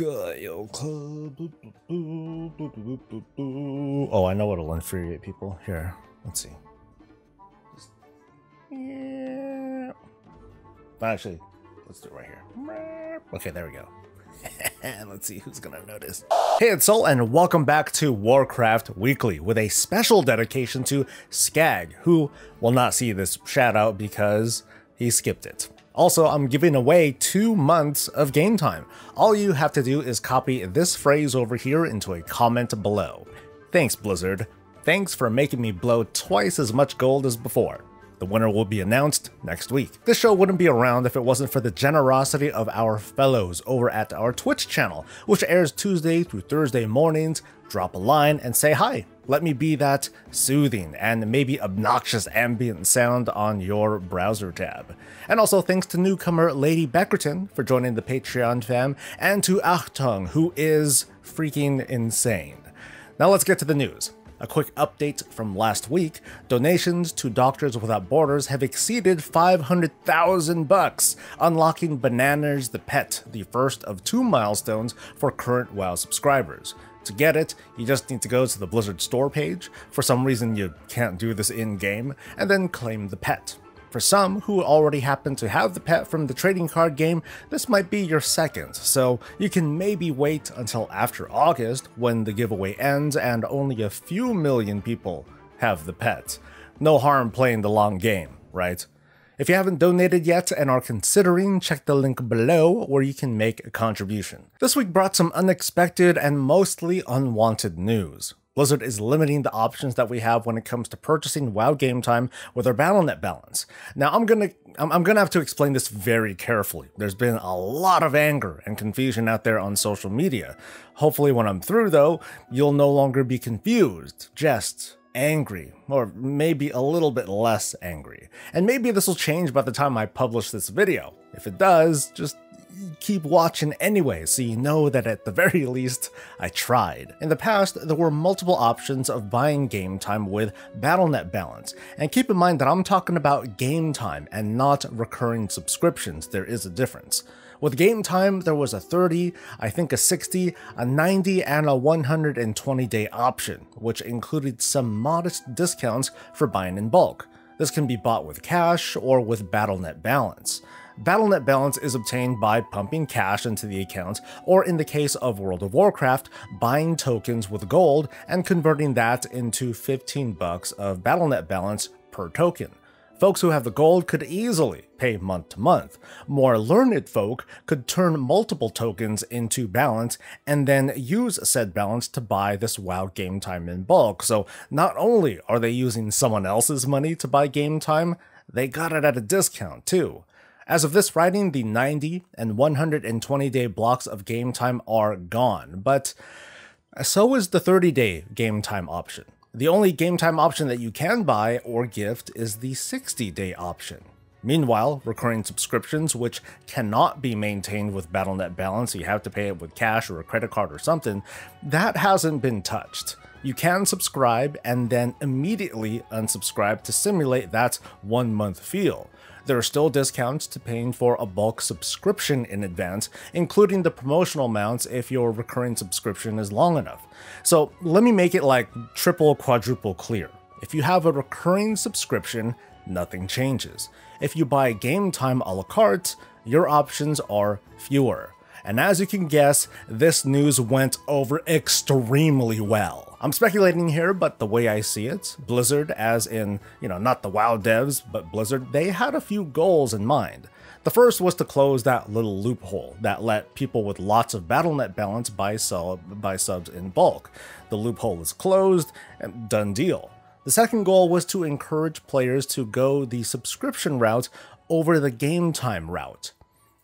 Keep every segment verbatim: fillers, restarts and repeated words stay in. Oh, I know what'll infuriate people. Here, let's see. Yeah. Actually, let's do it right here. Okay, there we go. Let's see who's gonna notice. Hey, it's Sol, and welcome back to Warcraft Weekly with a special dedication to Skag, who will not see this shout out because he skipped it. Also, I'm giving away two months of game time. All you have to do is copy this phrase over here into a comment below. Thanks, Blizzard. Thanks for making me blow twice as much gold as before. The winner will be announced next week. This show wouldn't be around if it wasn't for the generosity of our fellows over at our Twitch channel, which airs Tuesday through Thursday mornings. Drop a line and say hi. Let me be that soothing and maybe obnoxious ambient sound on your browser tab. And also thanks to newcomer Lady Beckerton for joining the Patreon fam, and to Achtung, who is freaking insane. Now let's get to the news. A quick update from last week, donations to Doctors Without Borders have exceeded five hundred thousand bucks, unlocking Bananas the Pet, the first of two milestones for current WoW subscribers. To get it, you just need to go to the Blizzard store page, for some reason you can't do this in-game, and then claim the pet. For some who already happen to have the pet from the trading card game, this might be your second, so you can maybe wait until after August when the giveaway ends and only a few million people have the pet. No harm playing the long game, right? If you haven't donated yet and are considering, check the link below where you can make a contribution. This week brought some unexpected and mostly unwanted news. Blizzard is limiting the options that we have when it comes to purchasing WoW game time with our Battle dot net balance. Now, I'm gonna I'm gonna have to explain this very carefully. There's been a lot of anger and confusion out there on social media. Hopefully, when I'm through though, you'll no longer be confused, just angry, or maybe a little bit less angry. And maybe this will change by the time I publish this video. If it does, just keep watching anyway, so you know that at the very least, I tried. In the past, there were multiple options of buying game time with Battle dot net balance, and keep in mind that I'm talking about game time and not recurring subscriptions. There is a difference. With game time, there was a thirty, I think a sixty, a ninety, and a one hundred twenty day option, which included some modest discounts for buying in bulk. This can be bought with cash or with Battle dot net balance. Battle dot net balance is obtained by pumping cash into the account, or in the case of World of Warcraft, buying tokens with gold and converting that into fifteen bucks of Battle dot net balance per token. Folks who have the gold could easily pay month to month. More learned folk could turn multiple tokens into balance and then use said balance to buy this WoW game time in bulk. So not only are they using someone else's money to buy game time, they got it at a discount too. As of this writing, the ninety and one hundred twenty day blocks of game time are gone, but so is the thirty day game time option. The only game time option that you can buy or gift is the sixty day option. Meanwhile, recurring subscriptions, which cannot be maintained with Battle dot net balance, you have to pay it with cash or a credit card or something, that hasn't been touched. You can subscribe and then immediately unsubscribe to simulate that one-month feel. There are still discounts to paying for a bulk subscription in advance, including the promotional amounts if your recurring subscription is long enough. So let me make it like triple, quadruple clear. If you have a recurring subscription, nothing changes. If you buy game time a la carte, your options are fewer. And as you can guess, this news went over extremely well. I'm speculating here, but the way I see it, Blizzard, as in, you know, not the WoW devs, but Blizzard, they had a few goals in mind. The first was to close that little loophole that let people with lots of Battle dot net balance buy, sub, buy subs in bulk. The loophole is closed, and done deal. The second goal was to encourage players to go the subscription route over the game time route.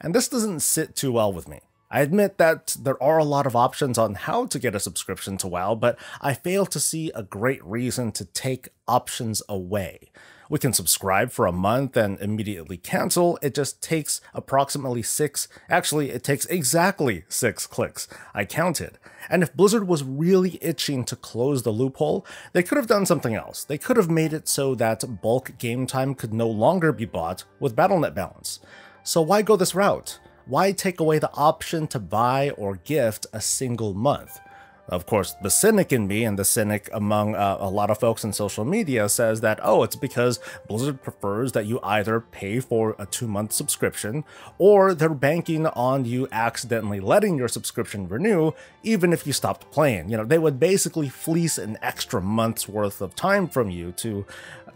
And this doesn't sit too well with me. I admit that there are a lot of options on how to get a subscription to WoW, but I fail to see a great reason to take options away. We can subscribe for a month and immediately cancel. It just takes approximately six, actually it takes exactly six clicks. I counted. And if Blizzard was really itching to close the loophole, they could have done something else. They could have made it so that bulk game time could no longer be bought with Battle dot net balance. So why go this route? why take away the option to buy or gift a single month? Of course, the cynic in me, and the cynic among uh, a lot of folks in social media, says that, oh, it's because Blizzard prefers that you either pay for a two-month subscription, or they're banking on you accidentally letting your subscription renew, even if you stopped playing. You know, they would basically fleece an extra month's worth of time from you to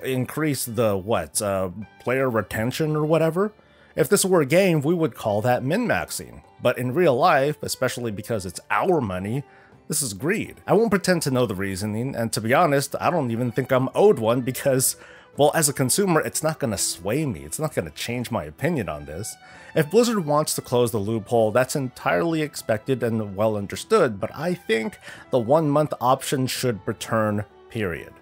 increase the, what, uh, player retention or whatever? If this were a game, we would call that min-maxing. But in real life, especially because it's our money, this is greed. I won't pretend to know the reasoning, and to be honest, I don't even think I'm owed one because, well, as a consumer, it's not going to sway me. It's not going to change my opinion on this. If Blizzard wants to close the loophole, that's entirely expected and well understood, but I think the one-month option should return, period.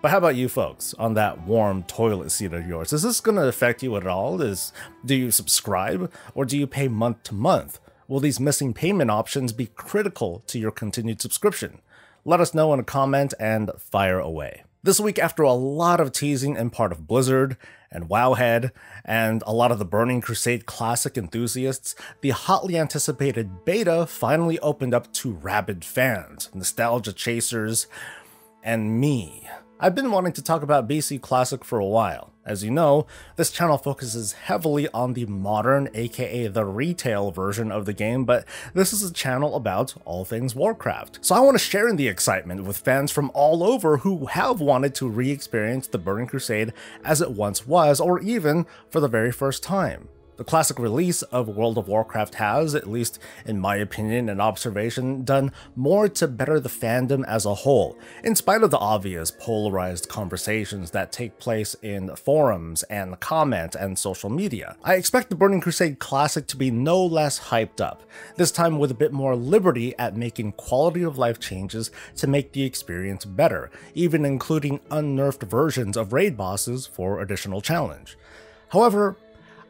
But how about you folks on that warm toilet seat of yours? Is this going to affect you at all? Is, do you subscribe, or do you pay month to month? Will these missing payment options be critical to your continued subscription? Let us know in a comment and fire away. This week, after a lot of teasing on part of Blizzard and Wowhead and a lot of the Burning Crusade Classic enthusiasts, the hotly anticipated beta finally opened up to rabid fans, nostalgia chasers, and me. I've been wanting to talk about B C Classic for a while. As you know, this channel focuses heavily on the modern, aka the retail version of the game, but this is a channel about all things Warcraft. So I want to share in the excitement with fans from all over who have wanted to re-experience the Burning Crusade as it once was, or even for the very first time. The classic release of World of Warcraft has, at least in my opinion and observation, done more to better the fandom as a whole, in spite of the obvious polarized conversations that take place in forums and comment and social media. I expect the Burning Crusade Classic to be no less hyped up, this time with a bit more liberty at making quality of life changes to make the experience better, even including unnerfed versions of raid bosses for additional challenge. However,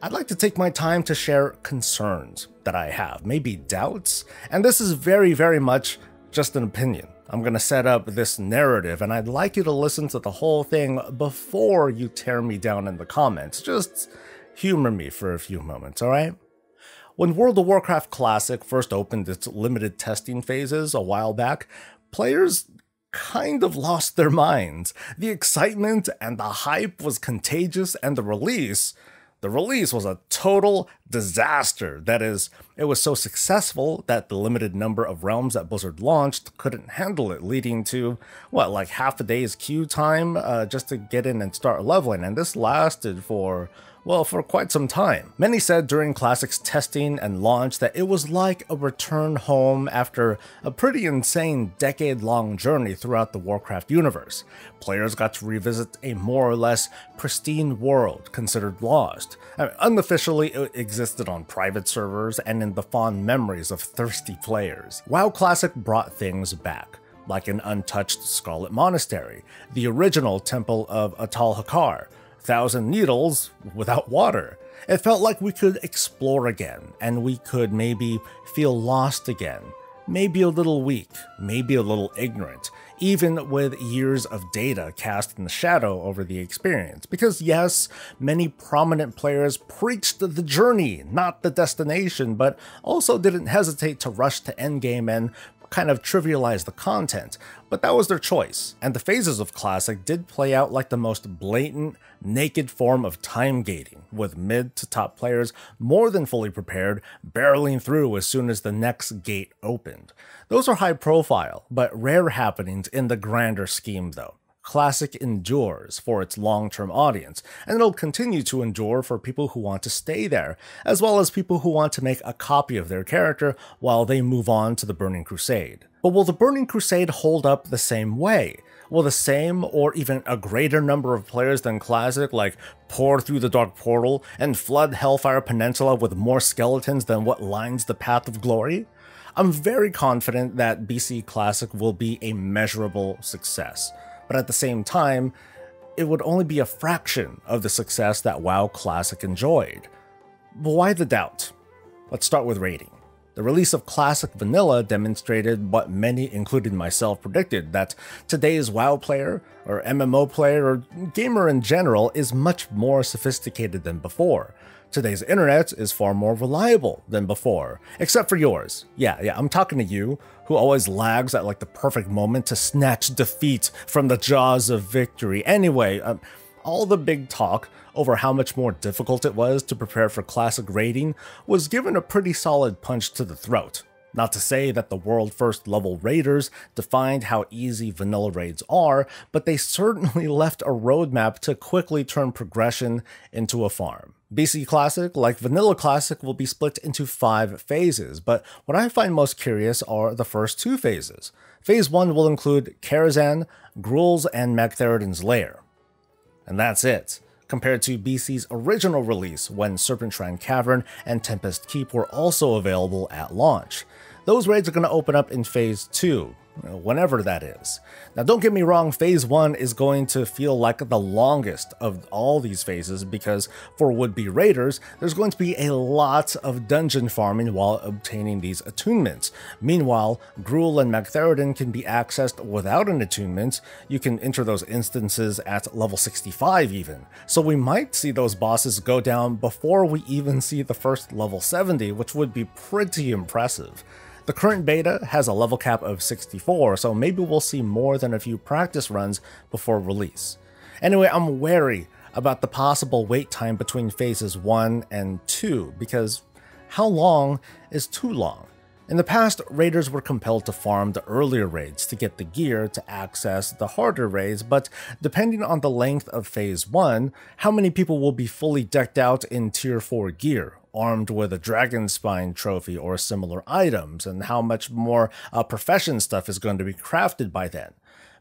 I'd like to take my time to share concerns that I have, maybe doubts, and this is very, very much just an opinion. I'm gonna set up this narrative, and I'd like you to listen to the whole thing before you tear me down in the comments. Just humor me for a few moments, alright? When World of Warcraft Classic first opened its limited testing phases a while back, players kind of lost their minds. The excitement and the hype was contagious, and the release... The release was a total disaster. That is, it was so successful that the limited number of realms that Blizzard launched couldn't handle it, leading to, what, like half a day's queue time uh, just to get in and start leveling, and this lasted for, well, for quite some time. Many said during Classic's testing and launch that it was like a return home after a pretty insane decade-long journey throughout the Warcraft universe. Players got to revisit a more or less pristine world considered lost. I mean, unofficially, it existed on private servers and in the fond memories of thirsty players. WoW Classic brought things back, like an untouched Scarlet Monastery, the original Temple of Atal Hakkar, Thousand Needles without water. It felt like we could explore again, and we could maybe feel lost again, maybe a little weak, maybe a little ignorant, even with years of data cast in the shadow over the experience. Because yes, many prominent players preached the journey, not the destination, but also didn't hesitate to rush to endgame and kind of trivialize the content, but that was their choice. And the phases of Classic did play out like the most blatant, naked form of time gating, with mid to top players more than fully prepared, barreling through as soon as the next gate opened. Those are high profile, but rare happenings in the grander scheme though. Classic endures for its long-term audience, and it'll continue to endure for people who want to stay there, as well as people who want to make a copy of their character while they move on to the Burning Crusade. But will the Burning Crusade hold up the same way? Will the same, or even a greater number of players than Classic, like, pour through the Dark Portal and flood Hellfire Peninsula with more skeletons than what lines the Path of Glory? I'm very confident that B C Classic will be a measurable success. But at the same time, it would only be a fraction of the success that WoW Classic enjoyed. But why the doubt? Let's start with rating. The release of Classic Vanilla demonstrated what many, including myself, predicted, that today's WoW player, or M M O player, or gamer in general is much more sophisticated than before. Today's internet is far more reliable than before, except for yours. Yeah, yeah, I'm talking to you, who always lags at like the perfect moment to snatch defeat from the jaws of victory. Anyway, um, all the big talk over how much more difficult it was to prepare for Classic raiding was given a pretty solid punch to the throat. Not to say that the world first level raiders defined how easy vanilla raids are, but they certainly left a roadmap to quickly turn progression into a farm. B C Classic, like Vanilla Classic, will be split into five phases, but what I find most curious are the first two phases. Phase one will include Karazhan, Gruul's, and Magtheridon's Lair. And that's it, compared to B C's original release when Serpentshrine Cavern and Tempest Keep were also available at launch. Those raids are going to open up in Phase two, whenever that is. Now don't get me wrong, Phase one is going to feel like the longest of all these phases because for would-be raiders, there's going to be a lot of dungeon farming while obtaining these attunements. Meanwhile, Gruul and Magtheridon can be accessed without an attunement. You can enter those instances at level sixty-five even. So we might see those bosses go down before we even see the first level seventy, which would be pretty impressive. The current beta has a level cap of sixty-four, so maybe we'll see more than a few practice runs before release. Anyway, I'm wary about the possible wait time between phases one and two, because how long is too long? In the past, raiders were compelled to farm the earlier raids to get the gear to access the harder raids, but depending on the length of Phase one, how many people will be fully decked out in Tier four gear, armed with a dragon spine trophy or similar items, and how much more uh, profession stuff is going to be crafted by then.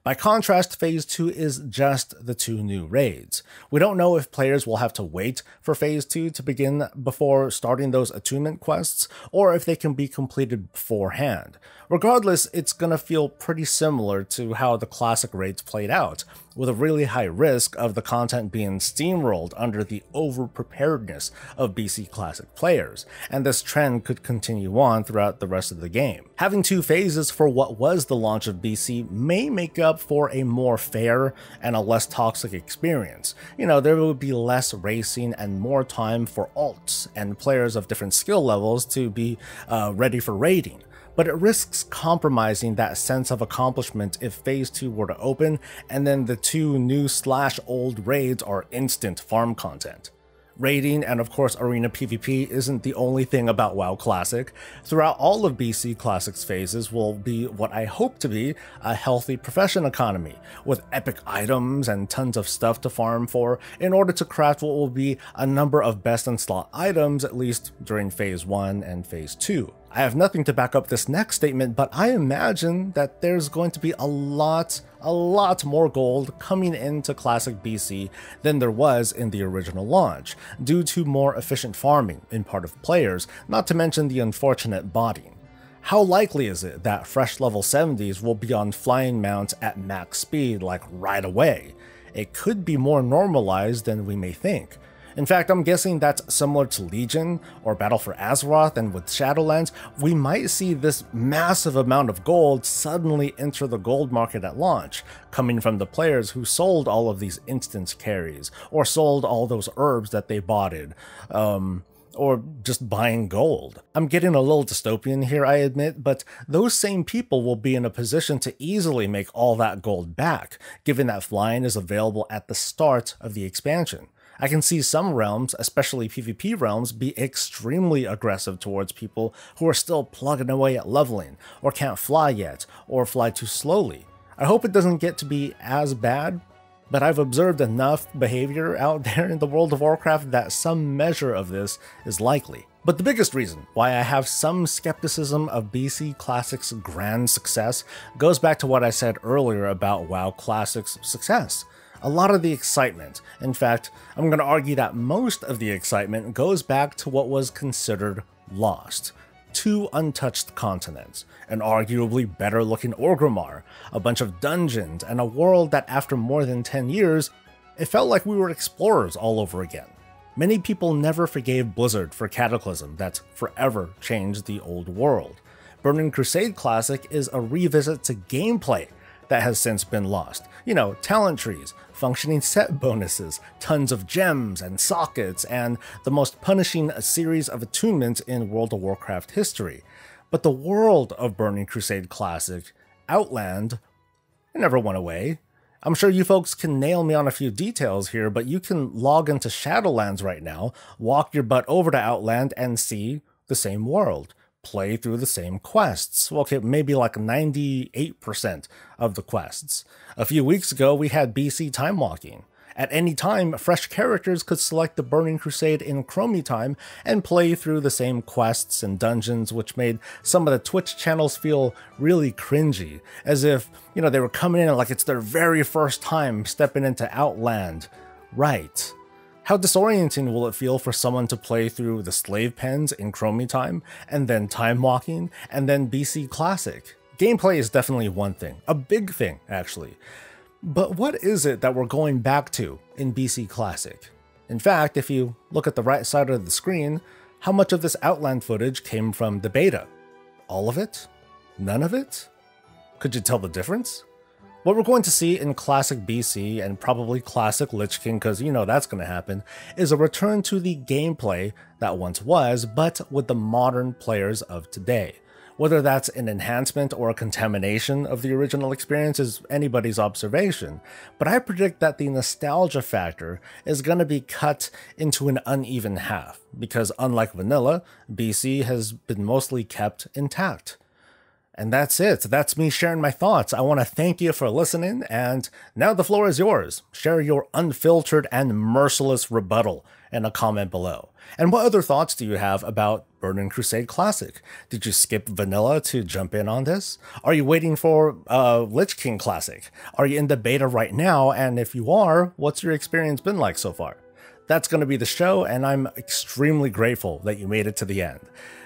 By contrast, Phase two is just the two new raids. We don't know if players will have to wait for Phase two to begin before starting those attunement quests, or if they can be completed beforehand. Regardless, it's going to feel pretty similar to how the Classic raids played out, with a really high risk of the content being steamrolled under the over-preparedness of B C Classic players, and this trend could continue on throughout the rest of the game. Having two phases for what was the launch of B C may make up for a more fair and a less toxic experience. You know, there would be less racing and more time for alts and players of different skill levels to be uh, ready for raiding. But it risks compromising that sense of accomplishment if Phase two were to open and then the two new slash old raids are instant farm content. Raiding and of course arena PvP isn't the only thing about WoW Classic. Throughout all of B C Classic's phases will be what I hope to be a healthy profession economy, with epic items and tons of stuff to farm for in order to craft what will be a number of best-in-slot items, at least during Phase one and Phase two. I have nothing to back up this next statement, but I imagine that there's going to be a lot, a lot more gold coming into Classic B C than there was in the original launch, due to more efficient farming in part of players, not to mention the unfortunate botting. How likely is it that fresh level seventies will be on flying mounts at max speed like right away? It could be more normalized than we may think. In fact, I'm guessing that's similar to Legion or Battle for Azeroth, and with Shadowlands, we might see this massive amount of gold suddenly enter the gold market at launch, coming from the players who sold all of these instance carries, or sold all those herbs that they botted, um, or just buying gold. I'm getting a little dystopian here, I admit, but those same people will be in a position to easily make all that gold back, given that flying is available at the start of the expansion. I can see some realms, especially PvP realms, be extremely aggressive towards people who are still plugging away at leveling, or can't fly yet, or fly too slowly. I hope it doesn't get to be as bad, but I've observed enough behavior out there in the World of Warcraft that some measure of this is likely. But the biggest reason why I have some skepticism of B C Classic's grand success goes back to what I said earlier about WoW Classic's success. A lot of the excitement, in fact, I'm going to argue that most of the excitement goes back to what was considered lost. Two untouched continents, an arguably better looking Orgrimmar, a bunch of dungeons, and a world that after more than ten years, it felt like we were explorers all over again. Many people never forgave Blizzard for Cataclysm that's forever changed the old world. Burning Crusade Classic is a revisit to gameplay that has since been lost. You know, talent trees, functioning set bonuses, tons of gems and sockets, and the most punishing series of attunements in World of Warcraft history. But the world of Burning Crusade Classic, Outland, it never went away. I'm sure you folks can nail me on a few details here, but you can log into Shadowlands right now, walk your butt over to Outland, and see the same world. Play through the same quests. Okay, maybe like ninety-eight percent of the quests. A few weeks ago, we had B C time walking. At any time, fresh characters could select the Burning Crusade in Chromie Time and play through the same quests and dungeons, which made some of the Twitch channels feel really cringy, as if, you know, they were coming in like it's their very first time stepping into Outland. Right. How disorienting will it feel for someone to play through the Slave Pens in Chromie Time, and then Time Walking, and then B C Classic? Gameplay is definitely one thing, a big thing, actually. But what is it that we're going back to in B C Classic? In fact, if you look at the right side of the screen, how much of this Outland footage came from the beta? All of it? None of it? Could you tell the difference? What we're going to see in Classic B C, and probably Classic Lich King, because you know that's going to happen, is a return to the gameplay that once was, but with the modern players of today. Whether that's an enhancement or a contamination of the original experience is anybody's observation, but I predict that the nostalgia factor is going to be cut into an uneven half, because unlike vanilla, B C has been mostly kept intact. And that's it. That's me sharing my thoughts. I want to thank you for listening, and now the floor is yours. Share your unfiltered and merciless rebuttal in a comment below. And what other thoughts do you have about Burning Crusade Classic? Did you skip vanilla to jump in on this? Are you waiting for uh, Lich King Classic? Are you in the beta right now? And if you are, what's your experience been like so far? That's going to be the show, and I'm extremely grateful that you made it to the end.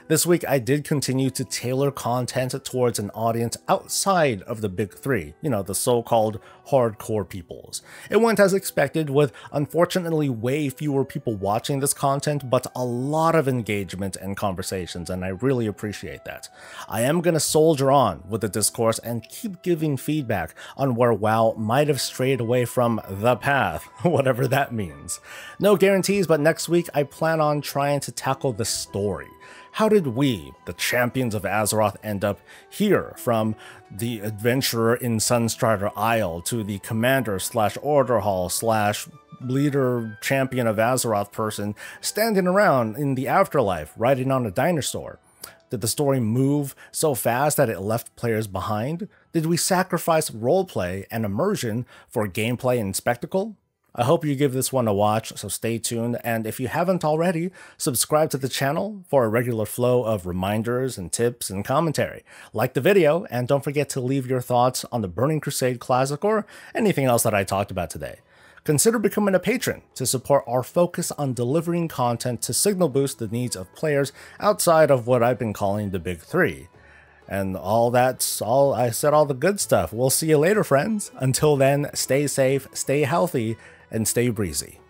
This week, I did continue to tailor content towards an audience outside of the big three, you know, the so-called hardcore peoples. It went as expected, with unfortunately way fewer people watching this content, but a lot of engagement and conversations, and I really appreciate that. I am going to soldier on with the discourse and keep giving feedback on where WoW might have strayed away from the path, whatever that means. No guarantees, but next week I plan on trying to tackle the story. How did we, the champions of Azeroth, end up here, from the adventurer in Sunstrider Isle to the commander slash order hall slash leader champion of Azeroth person standing around in the afterlife riding on a dinosaur? Did the story move so fast that it left players behind? Did we sacrifice roleplay and immersion for gameplay and spectacle? I hope you give this one a watch, so stay tuned, and if you haven't already, subscribe to the channel for a regular flow of reminders and tips and commentary. Like the video, and don't forget to leave your thoughts on the Burning Crusade Classic or anything else that I talked about today. Consider becoming a patron to support our focus on delivering content to signal boost the needs of players outside of what I've been calling the Big Three. And all that's all, I said all the good stuff. We'll see you later, friends. Until then, stay safe, stay healthy, and stay breezy.